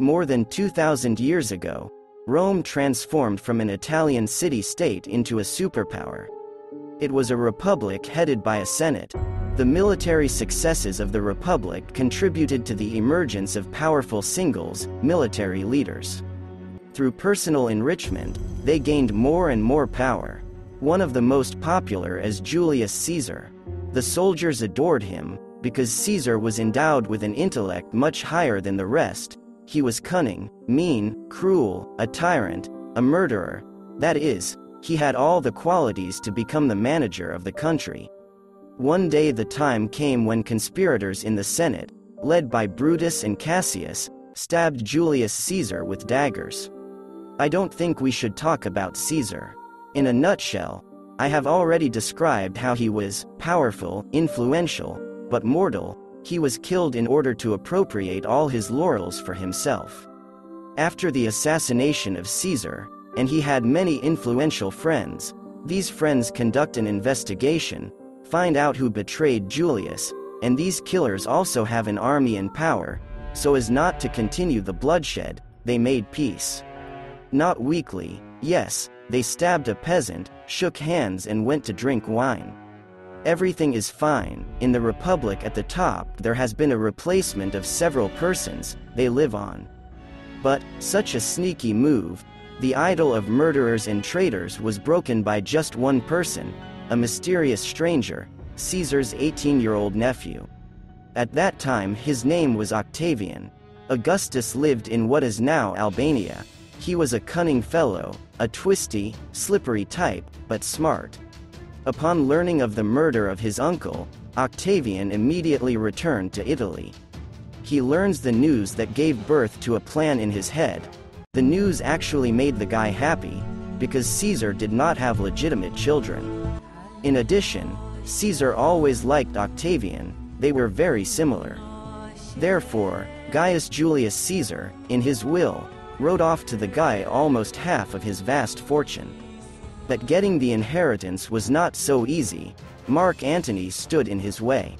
More than 2,000 years ago, Rome transformed from an Italian city-state into a superpower. It was a republic headed by a senate. The military successes of the republic contributed to the emergence of powerful singles, military leaders. Through personal enrichment, they gained more and more power. One of the most popular is Julius Caesar. The soldiers adored him, because Caesar was endowed with an intellect much higher than the rest. He was cunning, mean, cruel, a tyrant, a murderer. That is, he had all the qualities to become the manager of the country. One day the time came when conspirators in the Senate, led by Brutus and Cassius, stabbed Julius Caesar with daggers. I don't think we should talk about Caesar. In a nutshell, I have already described how he was powerful, influential, but mortal. He was killed in order to appropriate all his laurels for himself. After the assassination of Caesar, and he had many influential friends, these friends conduct an investigation, find out who betrayed Julius, and these killers also have an army in power. So as not to continue the bloodshed, they made peace. Not weakly, yes, they stabbed a peasant, shook hands and went to drink wine. Everything is fine. In the Republic at the top there has been a replacement of several persons, they live on. But, such a sneaky move, the idol of murderers and traitors was broken by just one person, a mysterious stranger, Caesar's 18-year-old nephew. At that time his name was Octavian. Augustus lived in what is now Albania. He was a cunning fellow, a twisty, slippery type, but smart. Upon learning of the murder of his uncle, Octavian immediately returned to Italy. He learns the news that gave birth to a plan in his head. The news actually made the guy happy, because Caesar did not have legitimate children. In addition, Caesar always liked Octavian. They were very similar. Therefore, Gaius Julius Caesar, in his will, wrote off to the guy almost half of his vast fortune. But getting the inheritance was not so easy. Mark Antony stood in his way.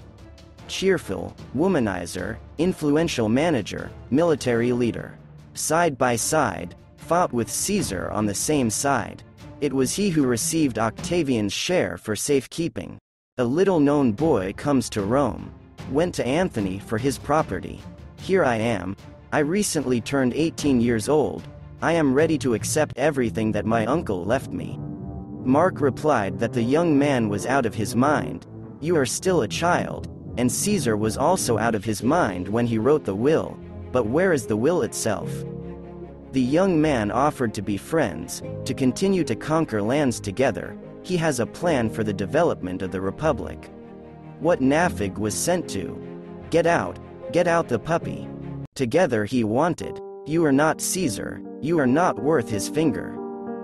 Cheerful, womanizer, influential manager, military leader. Side by side, fought with Caesar on the same side. It was he who received Octavian's share for safekeeping. A little-known boy comes to Rome. Went to Antony for his property. Here I am. I recently turned 18 years old. I am ready to accept everything that my uncle left me. Mark replied that the young man was out of his mind. You are still a child. And Caesar was also out of his mind when he wrote the will. But where is the will itself? The young man offered to be friends, to continue to conquer lands together. He has a plan for the development of the Republic. What Nafig was sent to. Get out the puppy. Together he wanted. You are not Caesar, you are not worth his finger.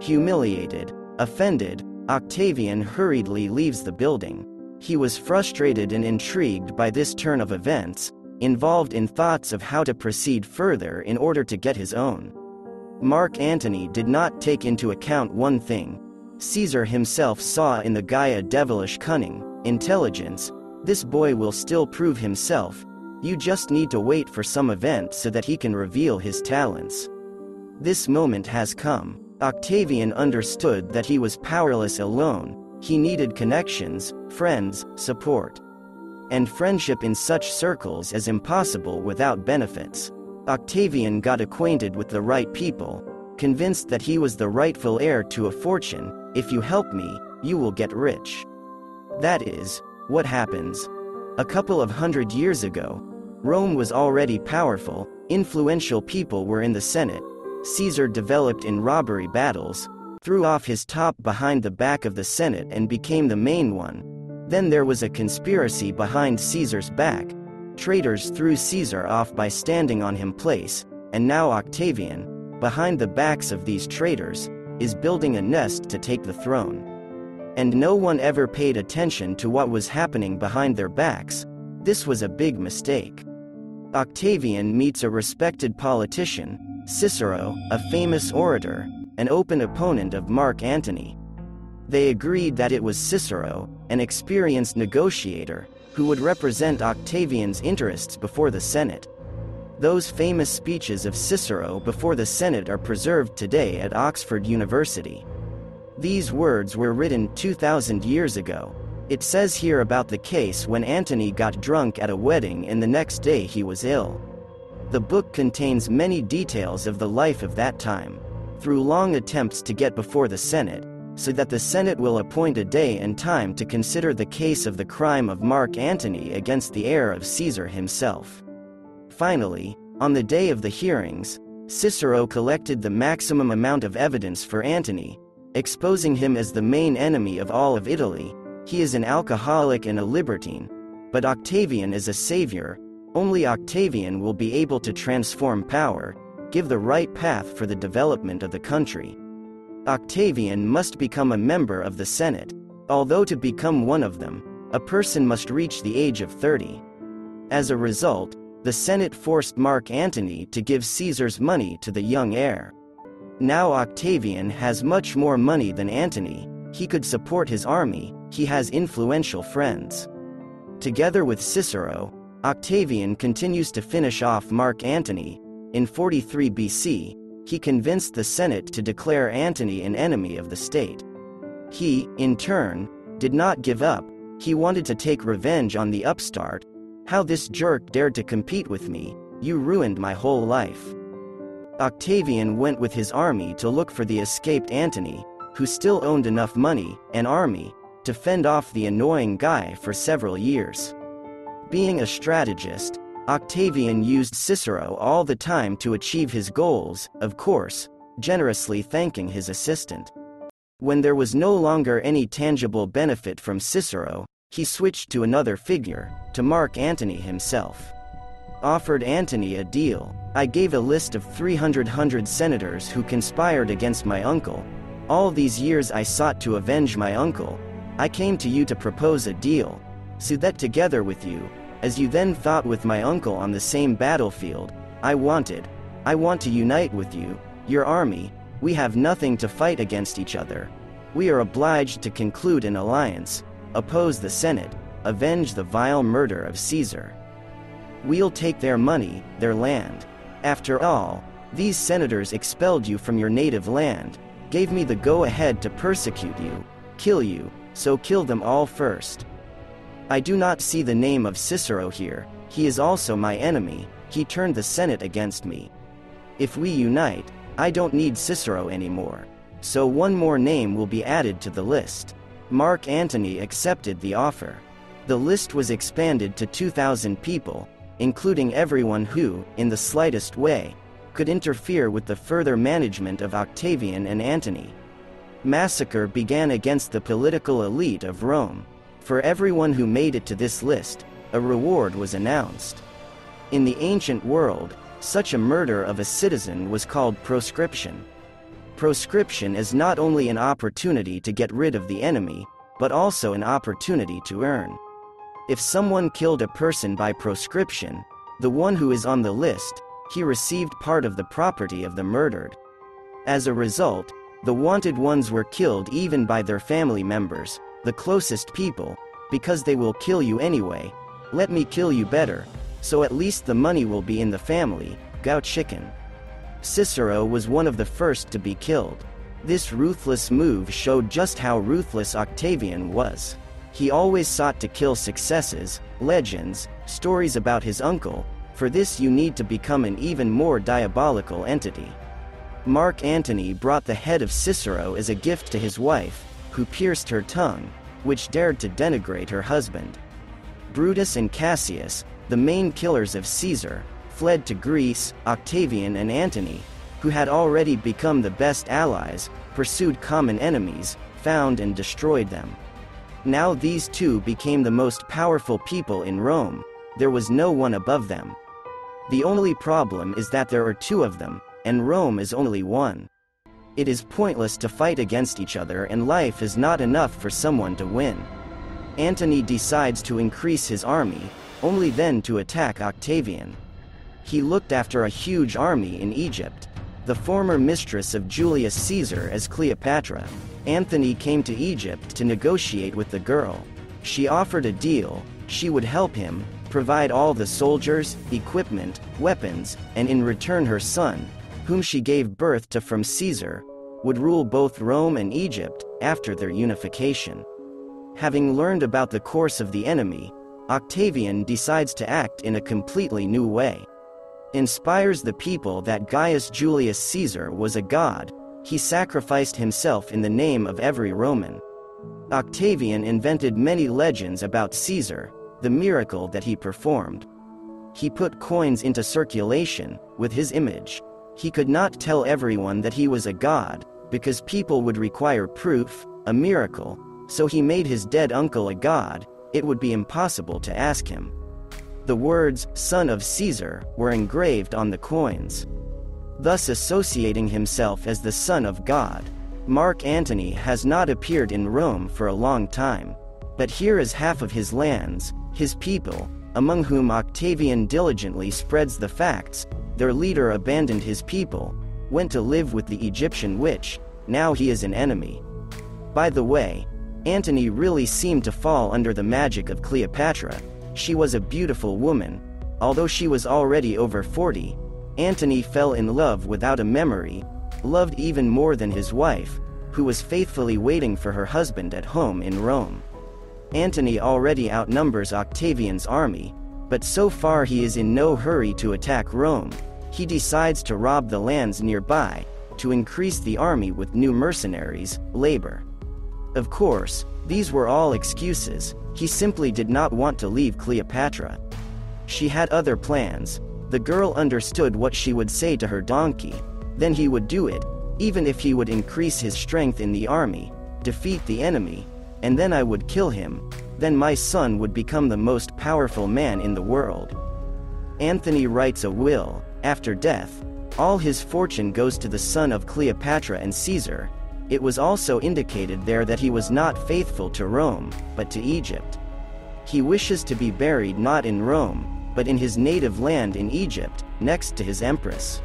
Humiliated, offended, Octavian hurriedly leaves the building. He was frustrated and intrigued by this turn of events, involved in thoughts of how to proceed further in order to get his own. Mark Antony did not take into account one thing. Caesar himself saw in the guy a devilish cunning, intelligence. This boy will still prove himself. You just need to wait for some event so that he can reveal his talents. This moment has come. Octavian understood that he was powerless alone. He needed connections, friends, support. And friendship in such circles is impossible without benefits. Octavian got acquainted with the right people, convinced that he was the rightful heir to a fortune. If you help me, you will get rich. That is what happens. A couple of hundred years ago, Rome was already powerful, influential people were in the Senate. Caesar developed in robbery battles, threw off his top behind the back of the Senate and became the main one. Then there was a conspiracy behind Caesar's back. Traitors threw Caesar off by standing on him place, and now Octavian, behind the backs of these traitors, is building a nest to take the throne. And no one ever paid attention to what was happening behind their backs. This was a big mistake. Octavian meets a respected politician, Cicero, a famous orator, an open opponent of Mark Antony. They agreed that it was Cicero, an experienced negotiator, who would represent Octavian's interests before the Senate. Those famous speeches of Cicero before the Senate are preserved today at Oxford University. These words were written 2,000 years ago. It says here about the case when Antony got drunk at a wedding and the next day he was ill. The book contains many details of the life of that time, through long attempts to get before the Senate, so that the Senate will appoint a day and time to consider the case of the crime of Mark Antony against the heir of Caesar himself. Finally, on the day of the hearings, Cicero collected the maximum amount of evidence for Antony, exposing him as the main enemy of all of Italy. He is an alcoholic and a libertine, but Octavian is a savior. Only Octavian will be able to transform power, give the right path for the development of the country. Octavian must become a member of the Senate. Although to become one of them, a person must reach the age of 30. As a result, the Senate forced Mark Antony to give Caesar's money to the young heir. Now Octavian has much more money than Antony, he could support his army, he has influential friends. Together with Cicero, Octavian continues to finish off Mark Antony. In 43 BC, he convinced the Senate to declare Antony an enemy of the state. He, in turn, did not give up, he wanted to take revenge on the upstart. How this jerk dared to compete with me, you ruined my whole life. Octavian went with his army to look for the escaped Antony, who still owned enough money, an army, to fend off the annoying guy for several years. Being a strategist, Octavian used Cicero all the time to achieve his goals, of course, generously thanking his assistant. When there was no longer any tangible benefit from Cicero, he switched to another figure, to Mark Antony himself. Offered Antony a deal. I gave a list of 300 senators who conspired against my uncle. All these years I sought to avenge my uncle. I came to you to propose a deal, so that together with you, as you then fought with my uncle on the same battlefield, I want to unite with you, your army. We have nothing to fight against each other. We are obliged to conclude an alliance, oppose the Senate, avenge the vile murder of Caesar. We'll take their money, their land. After all, these senators expelled you from your native land, gave me the go-ahead to persecute you, so kill them all first. I do not see the name of Cicero here, he is also my enemy, he turned the Senate against me. If we unite, I don't need Cicero anymore. So one more name will be added to the list. Mark Antony accepted the offer. The list was expanded to 2,000 people, including everyone who, in the slightest way, could interfere with the further management of Octavian and Antony. Massacre began against the political elite of Rome. For everyone who made it to this list, a reward was announced. In the ancient world, such a murder of a citizen was called proscription. Proscription is not only an opportunity to get rid of the enemy, but also an opportunity to earn. If someone killed a person by proscription, the one who is on the list, he received part of the property of the murdered. As a result, the wanted ones were killed even by their family members, the closest people, because they will kill you anyway. Let me kill you better, so at least the money will be in the family. Gao chicken. Cicero was one of the first to be killed. This ruthless move showed just how ruthless Octavian was. He always sought to kill successes, legends, stories about his uncle. For this you need to become an even more diabolical entity. Mark Antony brought the head of Cicero as a gift to his wife, who pierced her tongue, which dared to denigrate her husband. Brutus and Cassius, the main killers of Caesar, fled to Greece. Octavian and Antony, who had already become the best allies, pursued common enemies, found and destroyed them. Now these two became the most powerful people in Rome. There was no one above them. The only problem is that there are two of them, and Rome is only one. It is pointless to fight against each other, and life is not enough for someone to win. Antony decides to increase his army, only then to attack Octavian. He looked after a huge army in Egypt. The former mistress of Julius Caesar as Cleopatra, Antony came to Egypt to negotiate with the girl. She offered a deal, she would help him, provide all the soldiers, equipment, weapons, and in return her son, whom she gave birth to from Caesar, would rule both Rome and Egypt after their unification. Having learned about the course of the enemy, Octavian decides to act in a completely new way. Inspires the people that Gaius Julius Caesar was a god, he sacrificed himself in the name of every Roman. Octavian invented many legends about Caesar, the miracle that he performed. He put coins into circulation with his image. He could not tell everyone that he was a god, because people would require proof, a miracle, so he made his dead uncle a god. It would be impossible to ask him. The words, "Son of Caesar," were engraved on the coins, thus associating himself as the Son of God. Mark Antony has not appeared in Rome for a long time, but here is half of his lands, his people, among whom Octavian diligently spreads the facts. Their leader abandoned his people, went to live with the Egyptian witch, now he is an enemy. By the way, Antony really seemed to fall under the magic of Cleopatra. She was a beautiful woman. Although she was already over 40, Antony fell in love without a memory, loved even more than his wife, who was faithfully waiting for her husband at home in Rome. Antony already outnumbers Octavian's army, but so far he is in no hurry to attack Rome. He decides to rob the lands nearby, to increase the army with new mercenaries, labor. Of course, these were all excuses. He simply did not want to leave Cleopatra. She had other plans. The girl understood what she would say to her donkey. Then he would do it, even if he would increase his strength in the army, defeat the enemy, and then I would kill him. Then my son would become the most powerful man in the world. Antony writes a will. After death, all his fortune goes to the son of Cleopatra and Caesar. It was also indicated there that he was not faithful to Rome, but to Egypt. He wishes to be buried not in Rome, but in his native land in Egypt, next to his empress.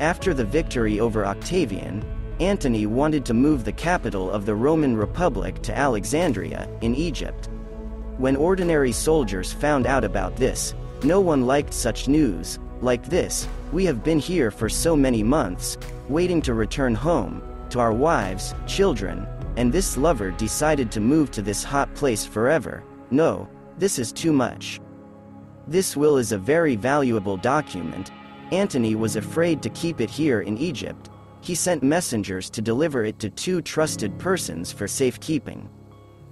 After the victory over Octavian, Antony wanted to move the capital of the Roman Republic to Alexandria, in Egypt. When ordinary soldiers found out about this, no one liked such news. Like this, we have been here for so many months, waiting to return home, to our wives, children, and this lover decided to move to this hot place forever. No, this is too much. This will is a very valuable document. Antony was afraid to keep it here in Egypt. He sent messengers to deliver it to two trusted persons for safekeeping.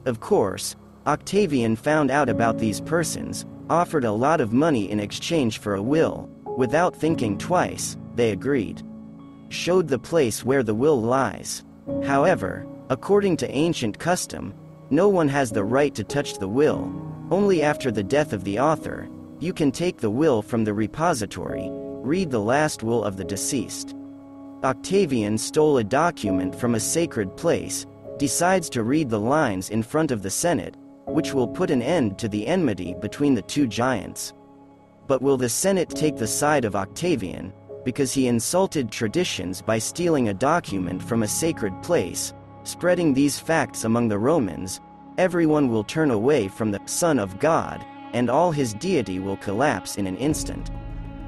Of course, Octavian found out about these persons, offered a lot of money in exchange for a will. Without thinking twice, they agreed. Showed the place where the will lies. However, according to ancient custom, no one has the right to touch the will. Only after the death of the author, you can take the will from the repository, read the last will of the deceased. Octavian stole a document from a sacred place, decides to read the lines in front of the Senate, which will put an end to the enmity between the two giants. But will the Senate take the side of Octavian, because he insulted traditions by stealing a document from a sacred place, spreading these facts among the Romans? Everyone will turn away from the Son of God, and all his deity will collapse in an instant.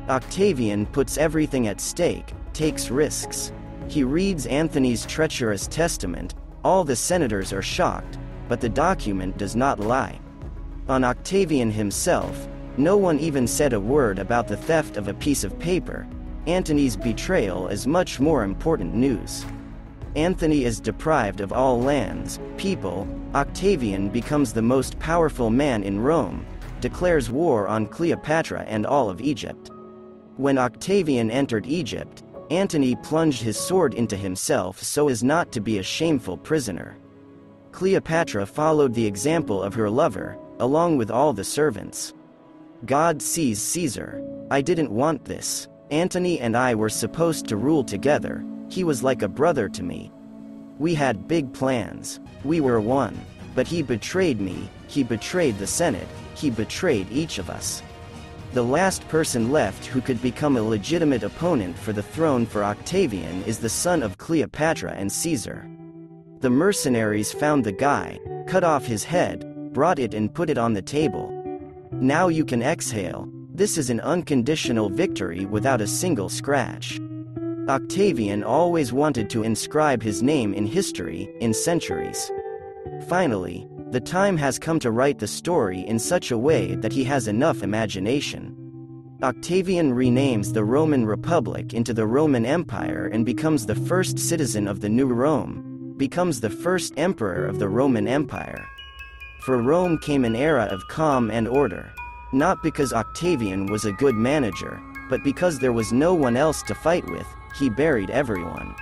Octavian puts everything at stake, takes risks. He reads Antony's treacherous testament. All the senators are shocked, but the document does not lie. On Octavian himself, no one even said a word about the theft of a piece of paper. Antony's betrayal is much more important news. Antony is deprived of all lands, people. Octavian becomes the most powerful man in Rome, declares war on Cleopatra and all of Egypt. When Octavian entered Egypt, Antony plunged his sword into himself so as not to be a shameful prisoner. Cleopatra followed the example of her lover, along with all the servants. God sees Caesar. I didn't want this. Antony and I were supposed to rule together. He was like a brother to me. We had big plans. We were one. But he betrayed me, he betrayed the Senate, he betrayed each of us. The last person left who could become a legitimate opponent for the throne for Octavian is the son of Cleopatra and Caesar. The mercenaries found the guy, cut off his head, brought it and put it on the table. Now you can exhale. This is an unconditional victory without a single scratch. Octavian always wanted to inscribe his name in history, in centuries. Finally, the time has come to write the story in such a way that he has enough imagination. Octavian renames the Roman Republic into the Roman Empire and becomes the first citizen of the new Rome, becomes the first emperor of the Roman Empire. For Rome came an era of calm and order. Not because Octavian was a good manager, but because there was no one else to fight with, he buried everyone.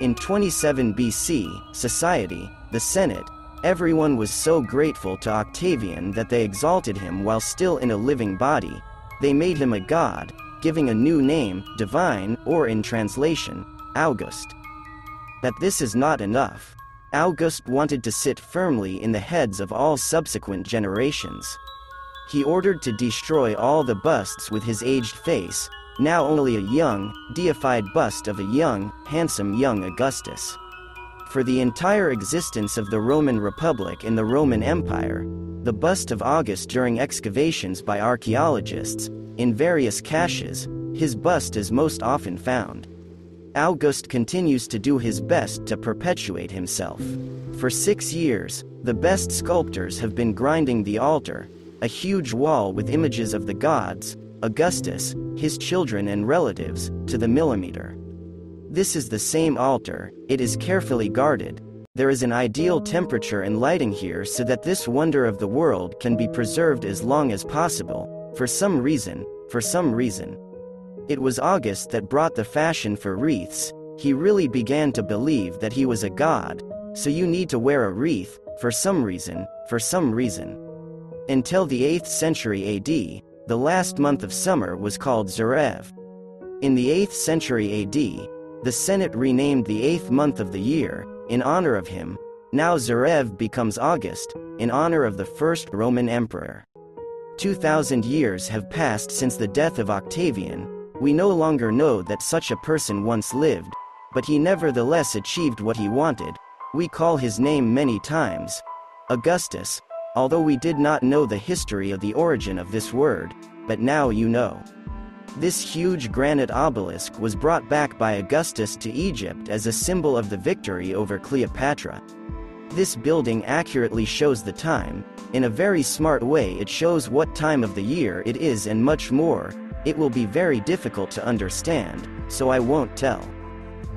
In 27 BC, society, the Senate, everyone was so grateful to Octavian that they exalted him while still in a living body. They made him a god, giving a new name, divine, or in translation, August. But this is not enough. August wanted to sit firmly in the heads of all subsequent generations. He ordered to destroy all the busts with his aged face, now only a young, deified bust of a young, handsome young Augustus. For the entire existence of the Roman Republic and the Roman Empire, the bust of Augustus during excavations by archaeologists, in various caches, his bust is most often found. Augustus continues to do his best to perpetuate himself. For 6 years, the best sculptors have been grinding the altar, a huge wall with images of the gods, Augustus, his children and relatives, to the millimeter. This is the same altar, it is carefully guarded. There is an ideal temperature and lighting here so that this wonder of the world can be preserved as long as possible, for some reason. It was August that brought the fashion for wreaths. He really began to believe that he was a god, so you need to wear a wreath, for some reason. Until the 8th century AD, the last month of summer was called Zerev. In the 8th century AD, the Senate renamed the 8th month of the year, in honor of him. Now Zerev becomes August, in honor of the first Roman emperor. 2,000 years have passed since the death of Octavian. We no longer know that such a person once lived, but he nevertheless achieved what he wanted. We call his name many times, Augustus, although we did not know the history of the origin of this word, but now you know. This huge granite obelisk was brought back by Augustus to Egypt as a symbol of the victory over Cleopatra. This building accurately shows the time. In a very smart way, it shows what time of the year it is and much more. It will be very difficult to understand, so I won't tell.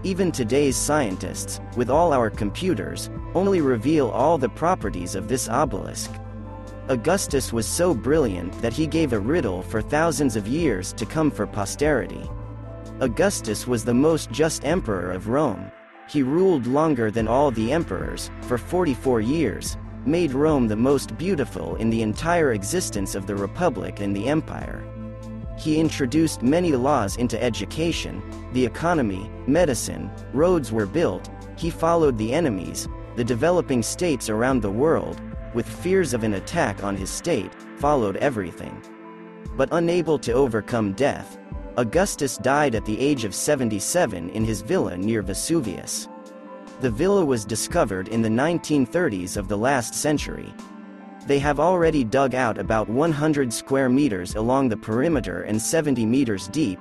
Even today's scientists, with all our computers, only reveal all the properties of this obelisk. Augustus was so brilliant that he gave a riddle for thousands of years to come for posterity. Augustus was the most just emperor of Rome. He ruled longer than all the emperors, for 44 years, made Rome the most beautiful in the entire existence of the Republic and the Empire. He introduced many laws into education, the economy, medicine, roads were built. He followed the enemies, the developing states around the world, with fears of an attack on his state, followed everything. But unable to overcome death, Augustus died at the age of 77 in his villa near Vesuvius. The villa was discovered in the 1930s of the last century. They have already dug out about 100 square meters along the perimeter and 70 meters deep.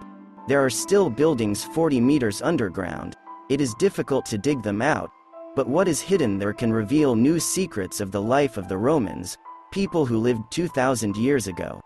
There are still buildings 40 meters underground. It is difficult to dig them out, but what is hidden there can reveal new secrets of the life of the Romans, people who lived 2,000 years ago.